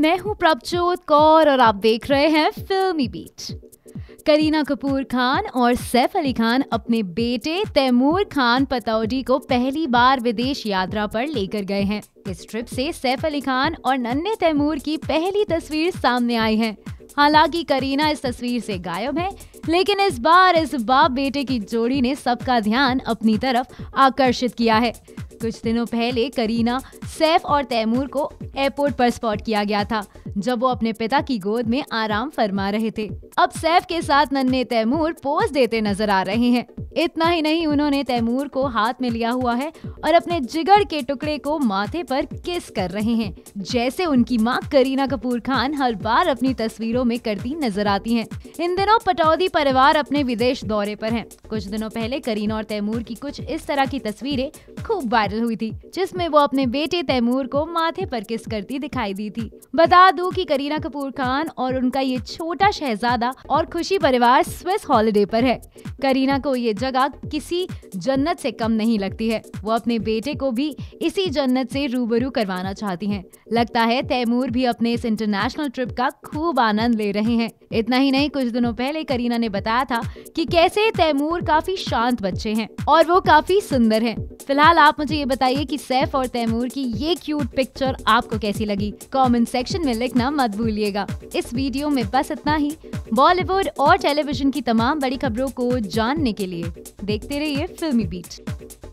मैं हूं प्रभजोत कौर और आप देख रहे हैं फिल्मी बीट। करीना कपूर खान और सैफ अली खान अपने बेटे तैमूर खान पटौदी को पहली बार विदेश यात्रा पर लेकर गए हैं। इस ट्रिप से सैफ अली खान और नन्हे तैमूर की पहली तस्वीर सामने आई है। हालांकि करीना इस तस्वीर से गायब है, लेकिन इस बार इस बाप बेटे की जोड़ी ने सबका ध्यान अपनी तरफ आकर्षित किया है। कुछ दिनों पहले करीना, सैफ और तैमूर को एयरपोर्ट पर स्पॉट किया गया था, जब वो अपने पिता की गोद में आराम फरमा रहे थे। अब सैफ के साथ नन्हे तैमूर पोज देते नजर आ रहे हैं। इतना ही नहीं, उन्होंने तैमूर को हाथ में लिया हुआ है और अपने जिगर के टुकड़े को माथे पर किस कर रहे हैं, जैसे उनकी मां करीना कपूर खान हर बार अपनी तस्वीरों में करती नजर आती हैं। इन दिनों पटौदी परिवार अपने विदेश दौरे पर है। कुछ दिनों पहले करीना और तैमूर की कुछ इस तरह की तस्वीरें खूब वायरल हुई थी, जिसमें वो अपने बेटे तैमूर को माथे पर किस करती दिखाई दी थी। बता दूं कि करीना कपूर खान और उनका ये छोटा शहजादा और खुशी परिवार स्विस हॉलिडे पर है। करीना को ये जगह किसी जन्नत से कम नहीं लगती है। वो अपने बेटे को भी इसी जन्नत से रूबरू करवाना चाहती हैं। लगता है तैमूर भी अपने इस इंटरनेशनल ट्रिप का खूब आनंद ले रहे हैं। इतना ही नहीं, कुछ दिनों पहले करीना ने बताया था कि कैसे तैमूर काफी शांत बच्चे हैं और वो काफी सुंदर हैं। फिलहाल आप मुझे ये बताइए कि सैफ और तैमूर की ये क्यूट पिक्चर आपको कैसी लगी। कमेंट सेक्शन में लिखना मत भूलिएगा। इस वीडियो में बस इतना ही। बॉलीवुड और टेलीविजन की तमाम बड़ी खबरों को जानने के लिए देखते रहिए फिल्मी बीट।